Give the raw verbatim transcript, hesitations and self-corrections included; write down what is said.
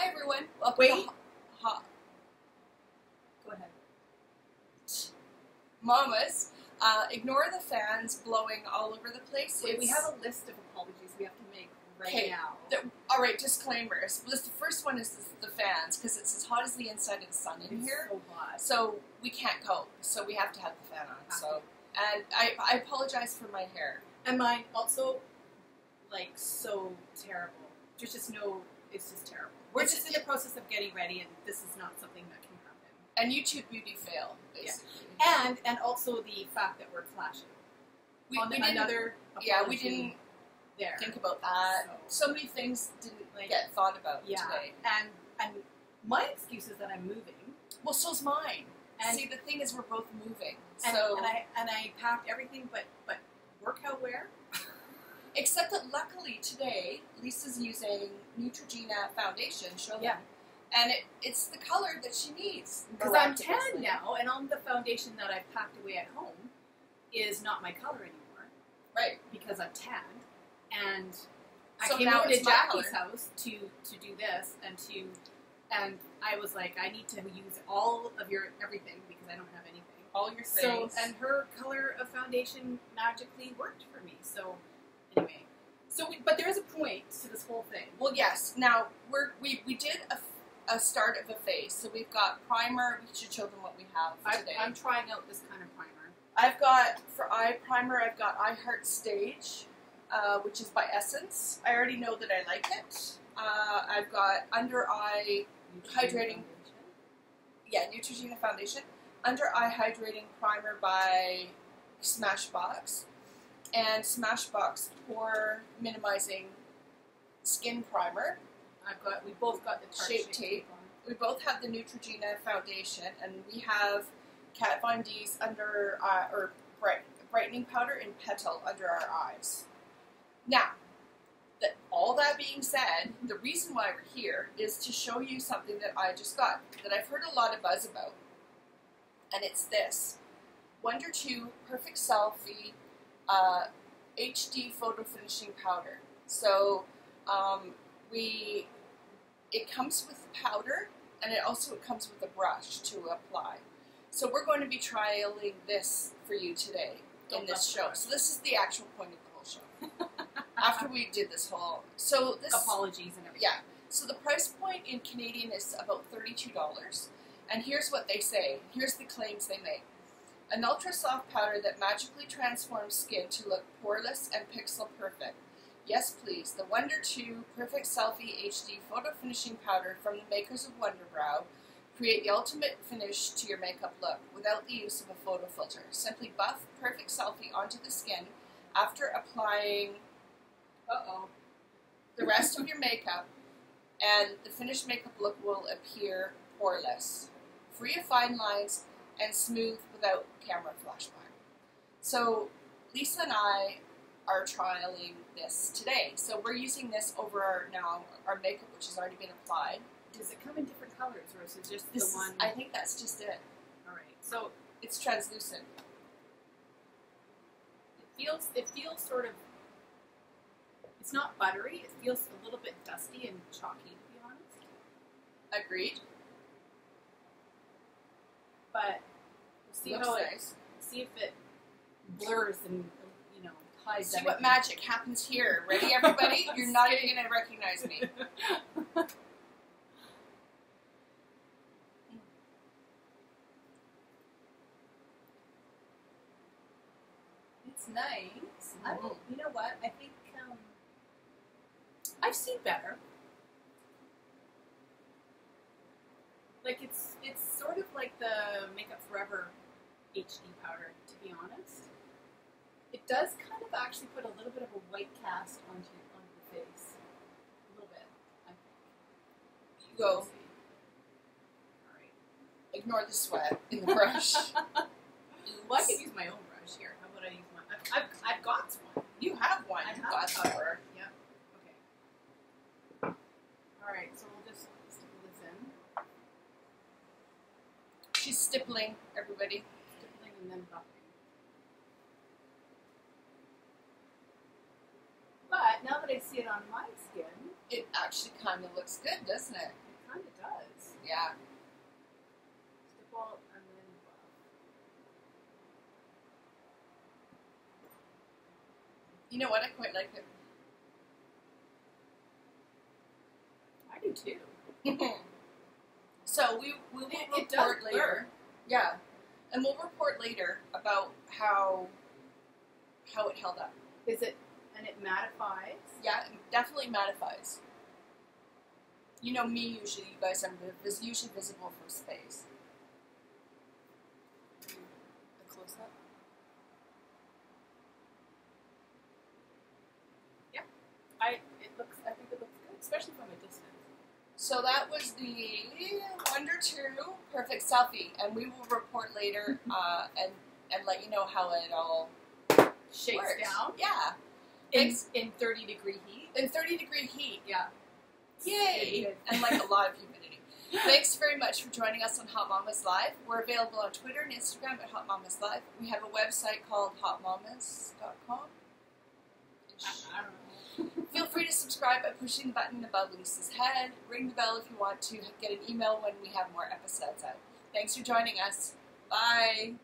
Hi everyone. Welcome Wait. to ha Go ahead. Mamas. Uh, ignore the fans blowing all over the place. Wait, we have a list of apologies we have to make right now. The, all right, disclaimers. This, the first one is the fans, because it's as hot as the inside of the sun in it's here. So hot. So we can't go. So we have to have the fan on. Have so to. and I, I apologize for my hair and mine also, like so terrible. There's just no. It's just terrible. We're it's just in the process of getting ready, and this is not something that can happen. And YouTube beauty fail, basically. Yeah. And and also the fact that we're clashing. We, On we the, another yeah, we didn't there. think about that. So, so many things didn't like, get thought about yeah. today. And and my excuse is that I'm moving. Well, so's mine. And see, the thing is, we're both moving. And, so and I and I packed everything, but but workout wear. Except that luckily today, Lisa's using Neutrogena foundation, show them. Yeah. And it, it's the color that she needs. Because I'm tan now, and on the foundation that I've packed away at home is not my color anymore. Right. Because I'm tan. And I came out to Jackie's house to, to do this, and to and I was like, I need to use all of your everything, because I don't have anything. All your things. So, and her color of foundation magically worked for me, so... Anyway, so we, but there is a point to this whole thing. Well, yes. Now we're we we did a, a start of a phase. So we've got primer. We should show them what we have for today. I'm trying out this kind of primer. I've got for eye primer. I've got I Heart Stage, uh, which is by Essence. I already know that I like it. Uh, I've got under eye hydrating. Foundation. Yeah, Neutrogena foundation. Under eye hydrating primer by Smashbox. And Smashbox Pore Minimizing Skin Primer. I've got. We both got the Shape Tape. We both have the Neutrogena foundation, and we have Kat Von D's under uh, or bright, brightening powder in Petal under our eyes. Now, that all that being said, the reason why we're here is to show you something that I just got that I've heard a lot of buzz about, and it's this Wunder two Perfect Selfie. Uh, H D photo finishing powder. So um, we, it comes with powder, and it also it comes with a brush to apply. So we're going to be trialing this for you today in this show. So this is the actual point of the whole show. After we did this whole, so this apologies and everything. Yeah. So the price point in Canadian is about thirty-two dollars, and here's what they say. Here's the claims they make. An ultra-soft powder that magically transforms skin to look poreless and pixel-perfect. Yes, please. The Wunder two Perfect Selfie H D Photo Finishing Powder from the makers of Wunderbrow. Create the ultimate finish to your makeup look without the use of a photo filter. Simply buff Perfect Selfie onto the skin after applying uh-oh, the rest of your makeup, and the finished makeup look will appear poreless, free of fine lines, and smooth without camera flashback. So Lisa and I are trialing this today. So we're using this over our, now our makeup, which has already been applied. Does it come in different colors, or is it just this the one? Is, I think that's just it. All right. So it's translucent. It feels. It feels sort of. It's not buttery. It feels a little bit dusty and chalky, to be honest. Agreed. But see Looks how it nice. see if it blurs and you know hides. See what magic happens here. Ready, everybody? You're not even gonna recognize me. It's nice. I mean, you know what? I think um, I've seen better. Like it's it's sort of like the Makeup Forever H D powder, to be honest. It does kind of actually put a little bit of a white cast onto onto the face, a little bit. I think. You go. All right. Ignore the sweat in the brush. Well, I could use my own brush here. How about I use one? I've I've, I've got one. You have one. I You've have got one. Cover. Yeah. Okay. All right. So we'll just. She's stippling, everybody. Stippling and then buffing. But now that I see it on my skin, it actually kind of looks good, doesn't it? It kind of does. Yeah. Default and then buff. You know what? I quite like it. I do too. So we we will it, it report later. Blur. Yeah, and we'll report later about how how it held up. Is it? And it mattifies? Yeah, it definitely mattifies. You know me usually, you guys, I'm usually visible from space. A close-up? Yeah. I, it looks, I think it looks good, especially from a distance. So that was the Wunder two Perfect Selfie, and we will report later uh, and, and let you know how it all shakes works. Down? Yeah. In, in thirty degree heat? In thirty degree heat, yeah. Yay! And like a lot of humidity. Thanks very much for joining us on Haute Mamas Live. We're available on Twitter and Instagram at Haute Mamas Live. We have a website called haute mamas dot com. I don't know. Feel free to subscribe by pushing the button above Lisa's head. Ring the bell if you want to get an email when we have more episodes out. Thanks for joining us. Bye!